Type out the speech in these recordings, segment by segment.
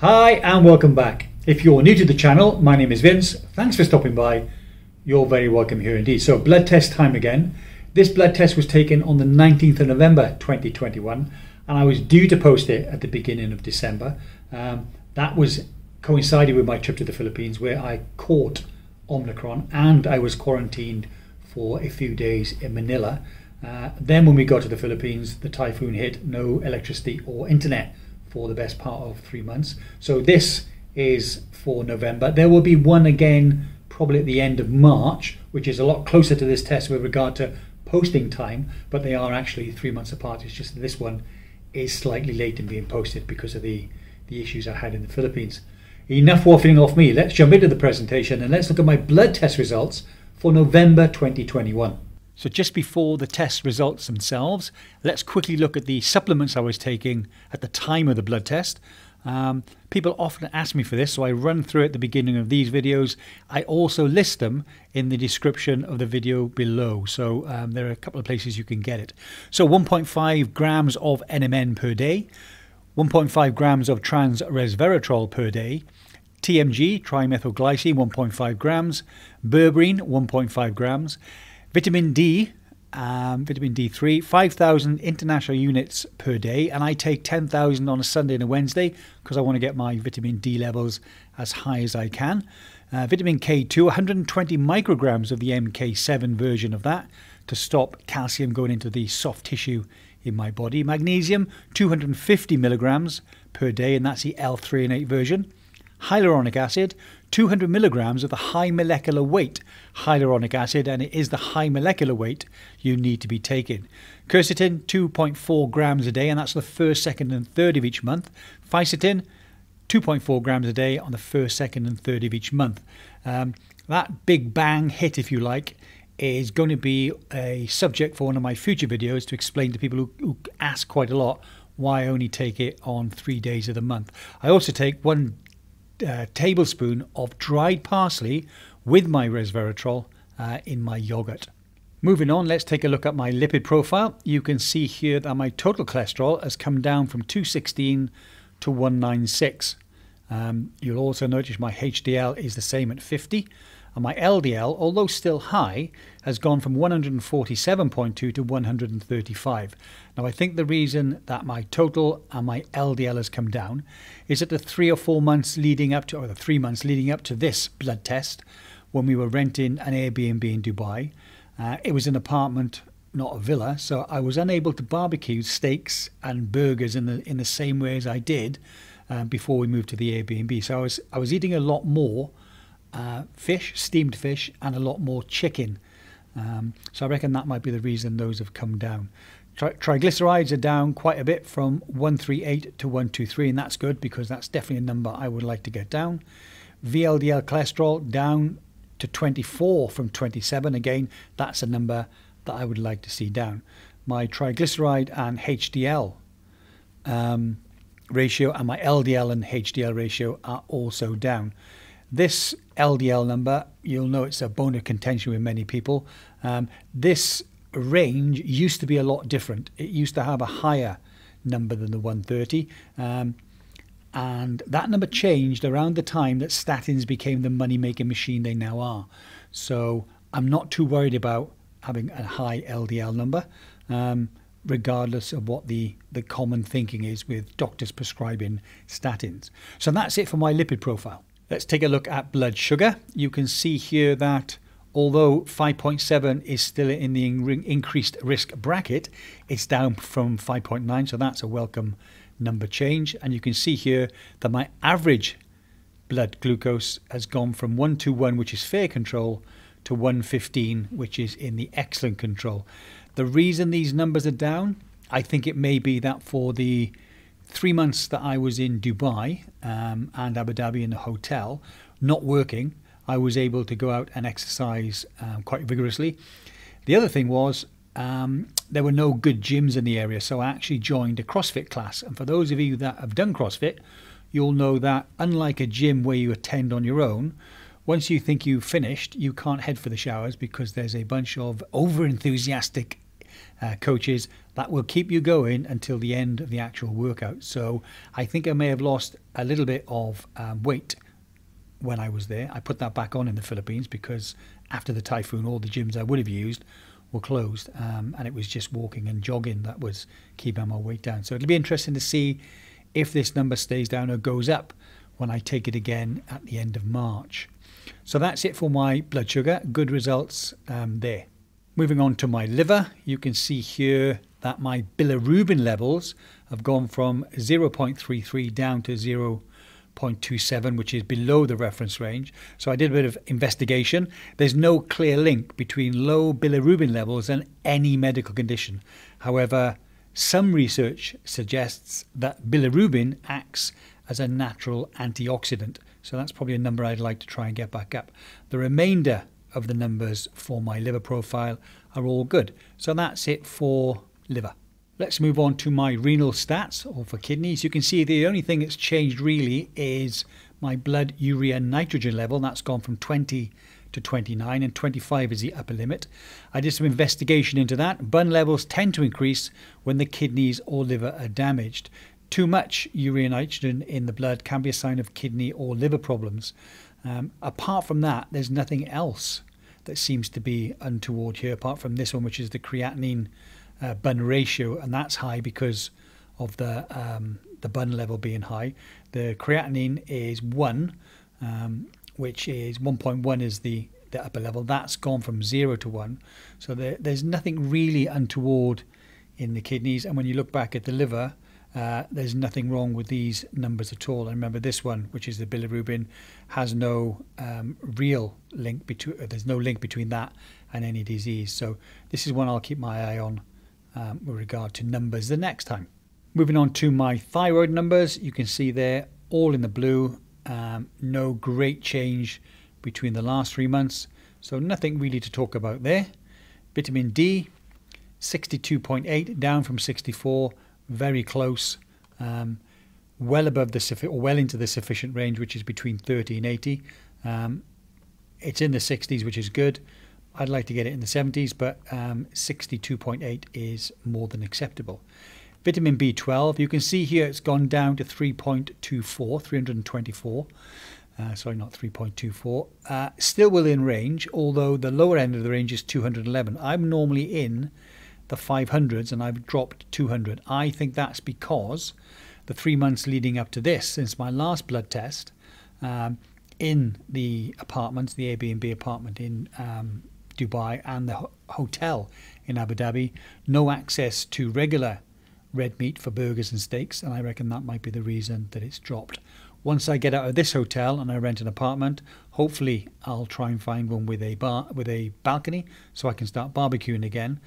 Hi and welcome back. If you're new to the channel, my name is Vince. Thanks for stopping by. You're very welcome here indeed. So blood test time again. This blood test was taken on the 19th of November 2021 and I was due to post it at the beginning of December. That was coincided with my trip to the Philippines where I caught Omicron and I was quarantined for a few days in Manila. Then when we got to the Philippines, the typhoon hit, no electricity or internet for the best part of 3 months. So this is for November. There will be one again probably at the end of March, which is a lot closer to this test with regard to posting time, but they are actually 3 months apart. It's just this one is slightly late in being posted because of the issues I had in the Philippines. Enough waffling off me. Let's jump into the presentation and let's look at my blood test results for November 2021. So just before the test results themselves, let's quickly look at the supplements I was taking at the time of the blood test. People often ask me for this, so I run through it at the beginning of these videos. I also list them in the description of the video below, so there are a couple of places you can get it. So 1.5 grams of NMN per day, 1.5 grams of trans-resveratrol per day, TMG, trimethylglycine, 1.5 grams, berberine, 1.5 grams, vitamin D, vitamin D3, 5,000 international units per day, and I take 10,000 on a Sunday and a Wednesday because I want to get my vitamin D levels as high as I can. Vitamin K2, 120 micrograms of the MK7 version of that to stop calcium going into the soft tissue in my body. Magnesium, 250 milligrams per day, and that's the L3 and 8 version. Hyaluronic acid, 200 milligrams of the high molecular weight hyaluronic acid, and it is the high molecular weight you need to be taking. Quercetin, 2.4 grams a day, and that's the first, second and third of each month. Fisetin, 2.4 grams a day on the first, second and third of each month. That big bang hit, if you like, is going to be a subject for one of my future videos to explain to people who ask quite a lot why I only take it on 3 days of the month. I also take one tablespoon of dried parsley with my resveratrol in my yogurt. Moving on, let's take a look at my lipid profile. You can see here that my total cholesterol has come down from 216 to 196. You'll also notice my HDL is the same at 50, and my LDL, although still high, has gone from 147.2 to 135. Now, I think the reason that my total and my LDL has come down is that the 3 or 4 months leading up to, or the 3 months leading up to this blood test, when we were renting an Airbnb in Dubai, it was an apartment, not a villa, so I was unable to barbecue steaks and burgers in the same way as I did before we moved to the Airbnb. So I was eating a lot more fish, steamed fish, and a lot more chicken. So I reckon that might be the reason those have come down. Triglycerides are down quite a bit from 138 to 123, and that's good because that's definitely a number I would like to get down. VLDL cholesterol down to 24 from 27. Again, that's a number that I would like to see down. My triglyceride and HDL ratio and my LDL and HDL ratio are also down. This LDL number, you'll know it's a bone of contention with many people. This range used to be a lot different. It used to have a higher number than the 130. And that number changed around the time that statins became the money-making machine they now are. So I'm not too worried about having a high LDL number, regardless of what the common thinking is with doctors prescribing statins. So that's it for my lipid profile. Let's take a look at blood sugar. You can see here that although 5.7 is still in the increased risk bracket, it's down from 5.9, so that's a welcome number change. And you can see here that my average blood glucose has gone from 121, which is fair control, to 115, which is in the excellent control. The reason these numbers are down, I think it may be that for the 3 months that I was in Dubai and Abu Dhabi in the hotel, not working, I was able to go out and exercise quite vigorously. The other thing was there were no good gyms in the area, so I actually joined a CrossFit class. And for those of you that have done CrossFit, you'll know that unlike a gym where you attend on your own, once you think you've finished, you can't head for the showers because there's a bunch of over-enthusiastic coaches that will keep you going until the end of the actual workout. So I think I may have lost a little bit of weight when I was there. I put that back on in the Philippines because after the typhoon, all the gyms I would have used were closed, and it was just walking and jogging that was keeping my weight down. So it'll be interesting to see if this number stays down or goes up when I take it again at the end of March. So that's it for my blood sugar. Good results there. Moving on to my liver, you can see here that my bilirubin levels have gone from 0.33 down to 0.27, which is below the reference range. So I did a bit of investigation. There's no clear link between low bilirubin levels and any medical condition. However, some research suggests that bilirubin acts as a natural antioxidant. So that's probably a number I'd like to try and get back up. The remainder of the numbers for my liver profile are all good. So that's it for liver. Let's move on to my renal stats, or for kidneys. You can see the only thing that's changed really is my blood urea nitrogen level. That's gone from 20 to 29, and 25 is the upper limit. I did some investigation into that. BUN levels tend to increase when the kidneys or liver are damaged. Too much urea nitrogen in the blood can be a sign of kidney or liver problems. Apart from that, there's nothing else that seems to be untoward here, apart from this one, which is the creatinine BUN ratio, and that's high because of the BUN level being high. The creatinine is 1, which is 1.1 is the upper level. That's gone from 0 to 1. So there's nothing really untoward in the kidneys. And when you look back at the liver, there's nothing wrong with these numbers at all. And remember, this one, which is the bilirubin, has no real link between, there's no link between that and any disease. So this is one I'll keep my eye on with regard to numbers the next time. Moving on to my thyroid numbers, you can see they're all in the blue. No great change between the last 3 months, so nothing really to talk about there. Vitamin D, 62.8 down from 64, very close, well above the or well into the sufficient range, which is between 30 and 80. It's in the 60s, which is good. I'd like to get it in the 70s, but 62.8 is more than acceptable. Vitamin B12, you can see here it's gone down to 324. Sorry, not 3.24. Still within range, although the lower end of the range is 211. I'm normally in the 500s, and I've dropped 200. I think that's because the 3 months leading up to this, since my last blood test, in the apartments, the Airbnb apartment in Dubai and the hotel in Abu Dhabi, no access to regular red meat for burgers and steaks, and I reckon that might be the reason that it's dropped. Once I get out of this hotel and I rent an apartment, hopefully I'll try and find one with a bar, with a balcony, so I can start barbecuing again,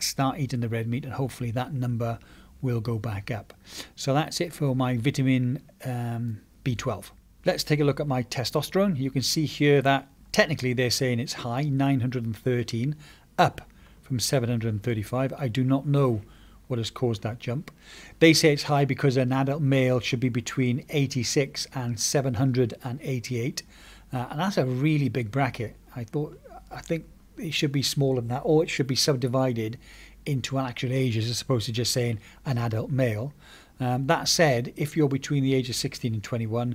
start eating the red meat, and hopefully that number will go back up. So that's it for my vitamin B12. Let's take a look at my testosterone. You can see here that technically they're saying it's high, 913, up from 735. I do not know what has caused that jump. They say it's high because an adult male should be between 86 and 788, and that's a really big bracket. I think it should be smaller than that, or it should be subdivided into an actual age as opposed to just saying an adult male. That said, if you're between the age of 16 and 21,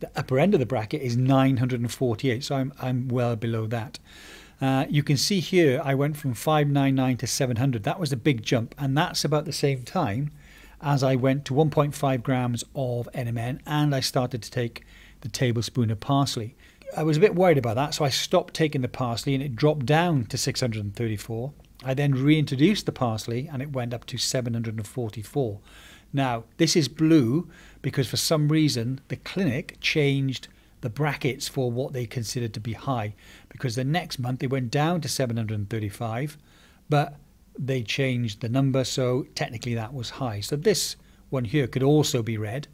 the upper end of the bracket is 948, so I'm well below that. You can see here I went from 599 to 700. That was a big jump, and that's about the same time as I went to 1.5 grams of NMN, and I started to take the tablespoon of parsley. I was a bit worried about that, so I stopped taking the parsley, and it dropped down to 634. I then reintroduced the parsley, and it went up to 744. Now, this is blue because for some reason the clinic changed the brackets for what they considered to be high, because the next month they went down to 735, but they changed the number, so technically that was high. So this one here could also be red.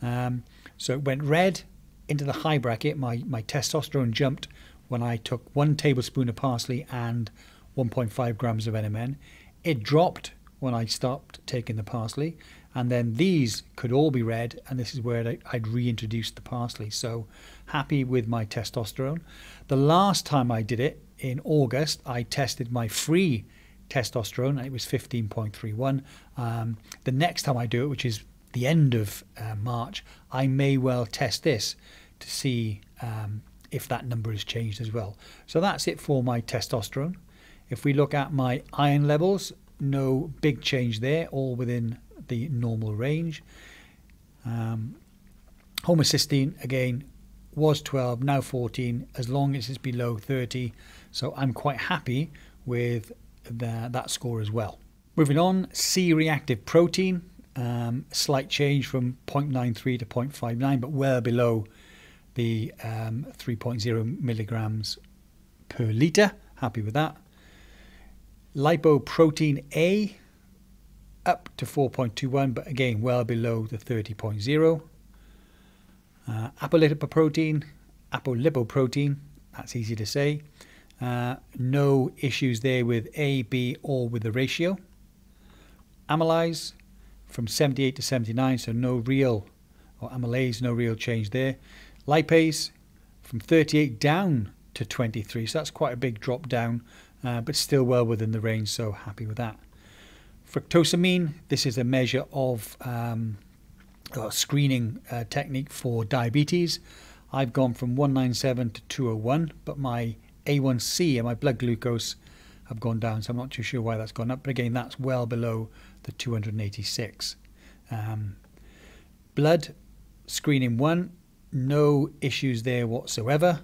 So it went red into the high bracket. My testosterone jumped when I took 1 tablespoon of parsley and 1.5 grams of NMN. It dropped when I stopped taking the parsley, and then these could all be red, and this is where I'd reintroduced the parsley. So happy with my testosterone. The last time I did it in August, I tested my free testosterone, and it was 15.31. The next time I do it, which is the end of March, I may well test this to see if that number has changed as well. So that's it for my testosterone. If we look at my iron levels, no big change there, all within the normal range. Homocysteine, again, was 12, now 14, as long as it's below 30. So I'm quite happy with that score as well. Moving on, C-reactive protein, slight change from 0.93 to 0.59, but well below the 3.0 milligrams per litre. Happy with that. Lipoprotein A, up to 4.21, but again, well below the 30.0. Apolipoprotein, that's easy to say. No issues there with A, B, or with the ratio. Amylase, from 78 to 79, so no real, or amylase, no real change there. Lipase, from 38 down to 23, so that's quite a big drop down, but still well within the range, so happy with that. Fructosamine, this is a measure of a screening technique for diabetes. I've gone from 197 to 201, but my A1C and my blood glucose have gone down, so I'm not too sure why that's gone up, but again, that's well below the 286. Blood screening 1, no issues there whatsoever.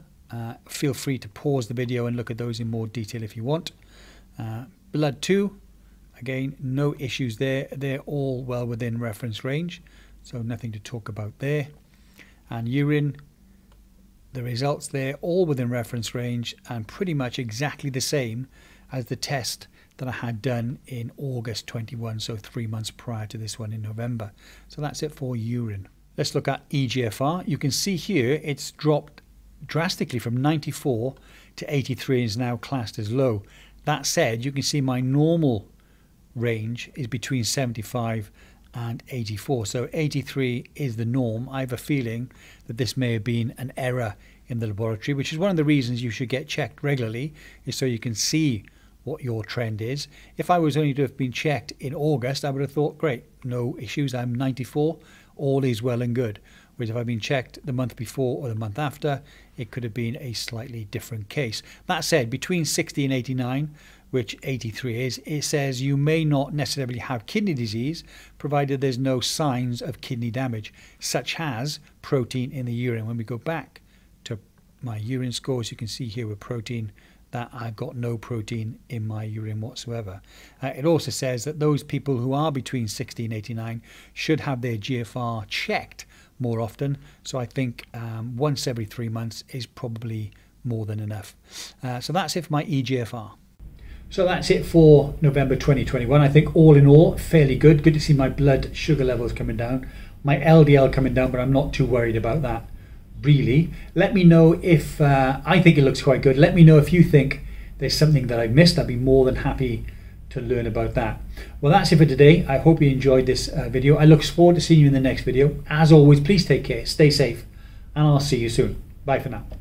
Feel free to pause the video and look at those in more detail if you want. Blood 2, again, no issues there. They're all well within reference range, so nothing to talk about there. And urine, the results there, all within reference range and pretty much exactly the same as the test that I had done in August 21, so 3 months prior to this one in November. So that's it for urine. Let's look at eGFR. You can see here it's dropped drastically from 94 to 83 and is now classed as low. That said, you can see my normal range is between 75 and 84, so 83 is the norm. I have a feeling that this may have been an error in the laboratory, which is one of the reasons you should get checked regularly, is so you can see what your trend is. If I was only to have been checked in August, I would have thought, great, no issues, I'm 94, all is well and good. Whereas if I've been checked the month before or the month after, it could have been a slightly different case. That said, between 60 and 89, which 83 is, it says you may not necessarily have kidney disease, provided there's no signs of kidney damage, such as protein in the urine. When we go back to my urine scores, you can see here with protein that I've got no protein in my urine whatsoever. It also says that those people who are between 60 and 89 should have their GFR checked more often. So I think once every 3 months is probably more than enough. So that's it for my eGFR. So that's it for November 2021. I think all in all, fairly good. Good to see my blood sugar levels coming down, my LDL coming down, but I'm not too worried about that, really. Let me know if, I think it looks quite good. Let me know if you think there's something that I've missed. I'd be more than happy to learn about that. Well, that's it for today. I hope you enjoyed this video. I look forward to seeing you in the next video. As always, please take care, stay safe, and I'll see you soon. Bye for now.